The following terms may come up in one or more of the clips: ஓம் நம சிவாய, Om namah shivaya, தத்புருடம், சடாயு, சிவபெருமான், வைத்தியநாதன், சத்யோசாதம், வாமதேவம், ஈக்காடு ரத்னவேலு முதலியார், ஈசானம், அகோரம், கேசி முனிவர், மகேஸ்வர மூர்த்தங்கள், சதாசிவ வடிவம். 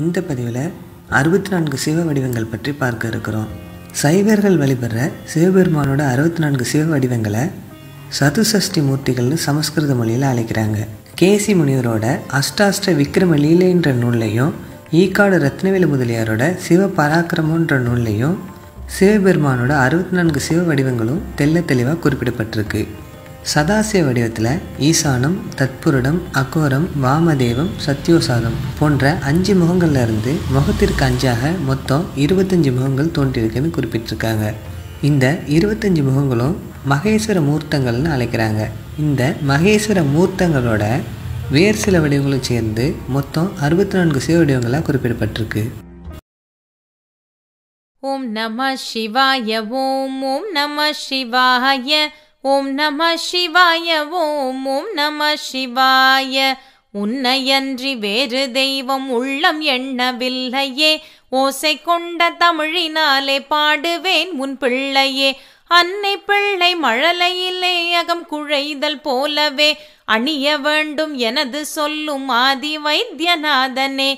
இந்த பதிவில் 64 சிவ வடிவங்கள் பற்றி பார்க்க இருக்கிறோம். சைவர்கள் வழிபடுற சிவபெருமானோட 64 சிவ வடிவங்களை சதுசஷ்டி மூர்த்திகள்னு சமஸ்கிருத மொழியில் அழைக்கிறாங்க. கேசி முனிவரோட அஷ்டாஷ்ட விக்ரம லீலைன்ற நூல்லையும் ஈக்காடு ரத்னவேலு முதலியாரோட சிவ பராக்கிரமன்ற நூல்லையும் சிவபெருமானோட 64 சிவ வடிவங்களும் தெல்ல தெளிவாக குறிப்பிடப்பட்டிருக்கு. சதாசிவ வடிவத்தில் ஈசானம், தத்புருடம், அகோரம், வாமதேவம், சத்யோசாதம் போன்ற 5 முகங்கள்ல இருந்து முகத்திற்கு 5ஆக மொத்தம் 25 முகங்கள் தோன்றியிருக்குன்னு குறிப்பிட்டிருக்காங்க. இந்த 25 முகங்களும் மகேஸ்வர மூர்த்தங்கள்னு அழைக்கிறாங்க. இந்த மகேஸ்வர மூர்த்தங்களோட வேறு சில வடிவங்களும் சேர்ந்து மொத்தம் 64 சிவ வடிவங்களாக குறிப்பிடப்பட்டிருக்கு. ஓம் நம சிவாய ஓம் ஓம் நம சிவாய ஓம் நம சிவாய ஓம் ஓம் நம சிவாய. உன்னையன்றி வேறு தெய்வம் உள்ளம் எண்ணவில்லையே, ஓசை கொண்ட தமிழினாலே பாடுவேன் உன் பிள்ளையே. அன்னை பிள்ளை மழலையிலே அகம் குழைதல் போலவே அணிய வேண்டும் எனது சொல்லும் ஆதி வைத்தியநாதனே.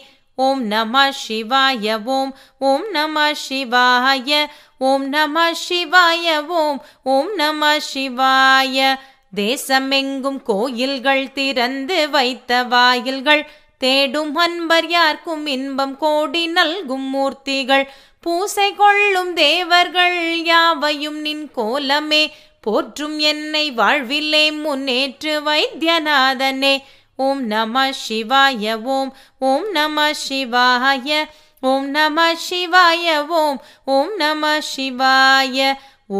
ஓம் நம சிவாய ஓம் ஓம் நம சிவாய ஓம் நம சிவாய ஓம் ஓம் நம சிவாய. தேசமெங்கும் கோயில்கள் திறந்து வைத்த வாயில்கள், தேடும் அன்பர் யார்க்கும் இன்பம் கோடி நல்கும் மூர்த்திகள், பூசை கொள்ளும் தேவர்கள் யாவையும் நின் கோலமே, போற்றும் என்னை வாழ்விலே முன்னேற்று வைத்தியநாதனே. ஓம் நம சிவாய ஓம் ஓம் நம சிவாய ஓம் நம சிவாய ஓம் ஓம் நம சிவாய.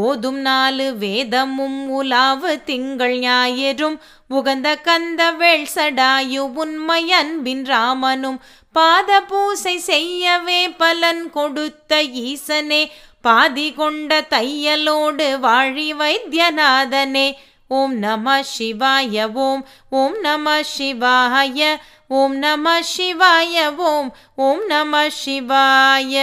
ஓதும் 4 வேதமும் உலாவு திங்கள் ஞாயிறும் உகந்த கந்த வேள் சடாயு உண்மை அன்பின் ராமனும், பாத பூசை செய்யவே பலன் கொடுத்த ஈசனே, பாதி கொண்ட தையலோடு வாழி வைத்தியநாதனே. ஓம் நம சிவாய ஓம் ஓம் நம சிவாய ஓம் நம சிவாய ஓம் ஓம் நம சிவாய.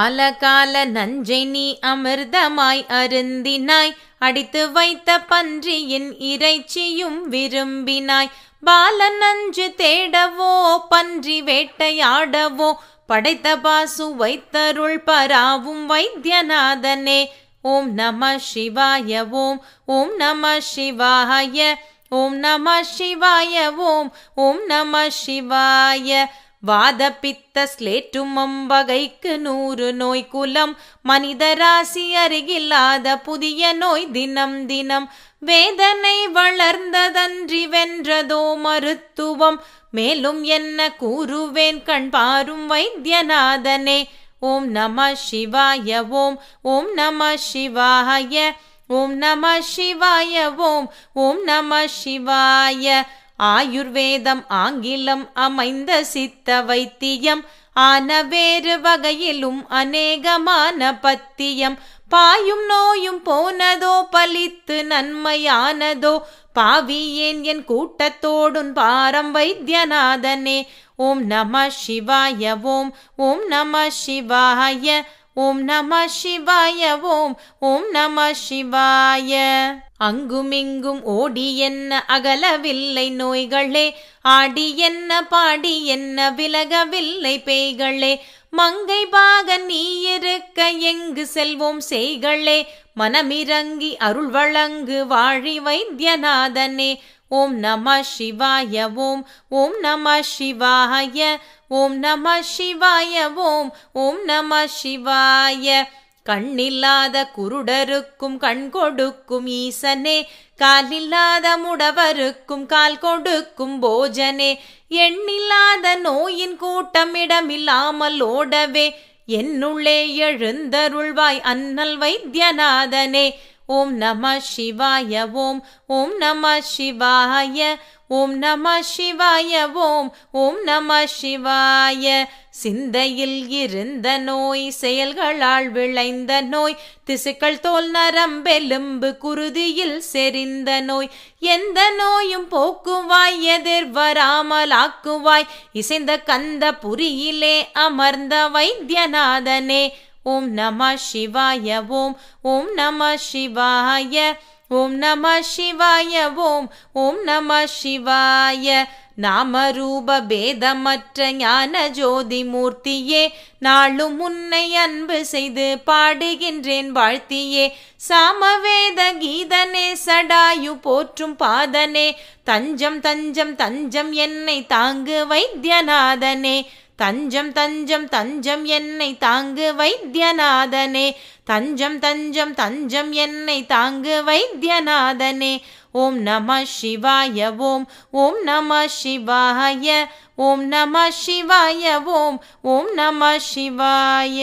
ஆலகால நஞ்சை நீ அமிர்தமாய் அருந்தினாய், அடித்து வைத்த பன்றியின் இறைச்சியும் விரும்பினாய், பாலன் நஞ்சு தேடவோ பன்றி வேட்டையாடவோ படைத்த பாசு வைத்தருள் பராவும் வைத்தியநாதனே. ஓம் நம சிவாய ஓம் ஓம் நம சிவாய ஓம் நம சிவாய ஓம் ஓம் நம சிவாய. வாத பித்த ஸ்லேட்டும் அம்பகைக்கு 100 நோய் குலம், மனிதராசி அருகில்லாத புதிய நோய் தினம் தினம், வேதனை வளர்ந்ததன்றி வென்றதோ மருத்துவம், மேலும் என்ன கூறுவேன் கண் பாரும் வைத்தியநாதனே. ஓம் நம சிவாய ஓம் ஓம் நம சிவாய ஓம் நம சிவாய ஓம் ஓம் நம சிவாய. ஆயுர்வேதம் ஆங்கிலம் அமைந்த சித்த வைத்தியம், ஆன வேறு வகையிலும் அநேகமான பத்தியம், பாயும் நோயும் போனதோ பலித்து நன்மையானதோ, பாவியேன் என் கூட்டத்தோடும் பாரம் வைத்தியநாதனே. ஓம் நம சிவாய ஓம் ஓம் நம சிவாய ஓம் நம சிவாய ஓம் ஓம் நம சிவாய. அங்குமிங்கும் ஓடி என்ன அகலவில்லை நோய்களே, ஆடி என்ன பாடி என்ன விலகவில்லை பேய்களே, மங்கை பாக நீ இருக்க எங்கு செல்வோம் செய்களே, மனமிறங்கி அருள் வழங்கு வாழி வைத்தியநாதனே. ஓம் நம சிவாய ஓம் ஓம் நம சிவாய ஓம் நம சிவாய ஓம் ஓம் நம சிவாய. கண்ணில்லாத குருடருக்கும் கண் கொடுக்கும் ஈசனே, காலில்லாத முடவருக்கும் கால் கொடுக்கும் போஜனே, எண்ணில்லாத நோயின் கூட்டமிடமில்லாமல் ஓடவே என்னுள்ளே எழுந்தருள்வாய் அன்னல் வைத்தியநாதனே. ஓம் நம சிவாய ஓம் ஓம் நம சிவாய ஓம் நம சிவாய ஓம் ஓம் நம சிவாய. சிந்தையில் இருந்த நோய் செயல்களால் விளைந்த நோய், திசுக்கள் தோல் நரம்பெலும்பு குருதியில் செறிந்த நோய், எந்த நோயும் போக்குவாய் எதிர்வராமலாக்குவாய் இசைந்த கந்த புரியிலே அமர்ந்த வைத்தியநாதனே. ஓம் நம சிவாய ஓம் ஓம் நம சிவாய ஓம் நம சிவாய ஓம் ஓம் நம சிவாய. नामरूपभेदमற்ற ஞானஜோதி மூர்த்தியே நாளும் உன்னை அன்பு செய்து பாடுகின்றேன் வாழ்த்தியே சாமவேத கீதனே சடாயு போற்றும் பாதனே தஞ்சம் தஞ்சம் தஞ்சம் என்னை தாங்கு வைத்தியநாதனே தஞ்சம் தஞ்சம் தஞ்சம் என்னை தாங்கு வைத்தியநாதனே தஞ்சம் தஞ்சம் தஞ்சம் என்னை தாங்கு வைத்தியநாதனே ओम नमः शिवाय ओम ओम नमः शिवाय ओम नमः शिवाय ओम ओम नमः शिवाय।